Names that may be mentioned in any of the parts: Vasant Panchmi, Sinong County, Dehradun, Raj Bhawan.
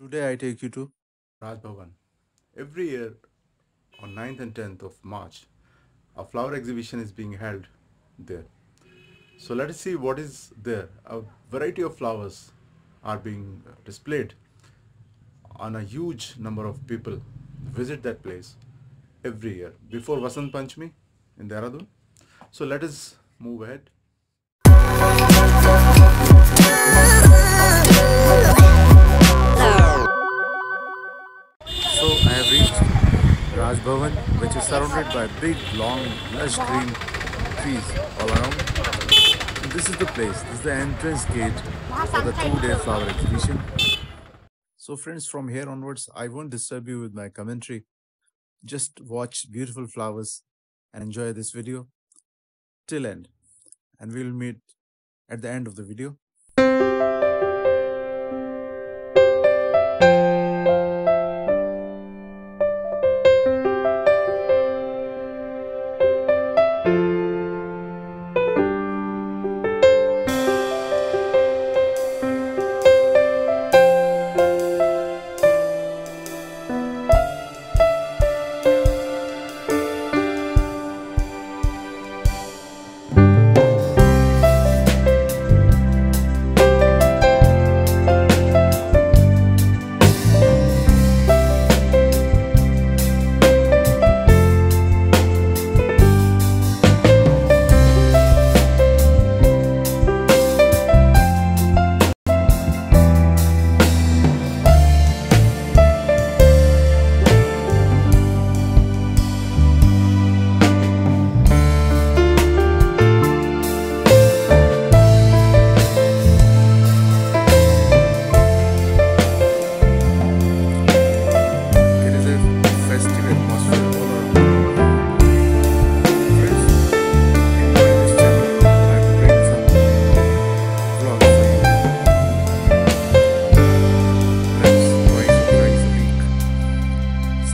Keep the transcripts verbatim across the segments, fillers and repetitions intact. Today I take you to Raj Bhawan. Every year on ninth and tenth of March, a flower exhibition is being held there. So let us see what is there. A variety of flowers are being displayed and a huge number of people visit that place every year before Vasant Panchmi in Dehradun. So let us move ahead. So I have reached Raj Bhawan, which is surrounded by big, long, lush green trees all around. And this is the place, this is the entrance gate for the two-day flower exhibition. So friends, from here onwards, I won't disturb you with my commentary. Just watch beautiful flowers and enjoy this video till end. And we will meet at the end of the video.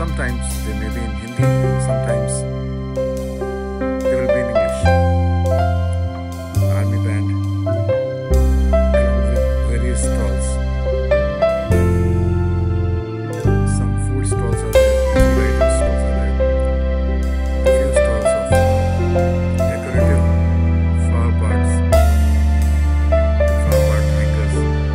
Sometimes they may be in Hindi, sometimes they will be in English. Army band, along with various stalls. Some food stalls are there, food item stalls are there. A few stalls of decorative flower parts, flower part makers.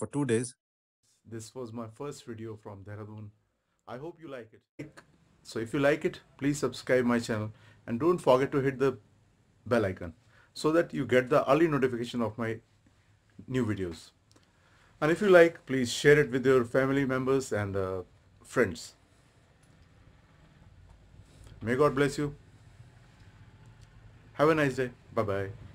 for two days. This was my first video from Dehradun. I hope you like it. So if you like it, please subscribe my channel and don't forget to hit the bell icon so that you get the early notification of my new videos. And if you like, please share it with your family members and uh, friends. May God bless you. Have a nice day. Bye-bye.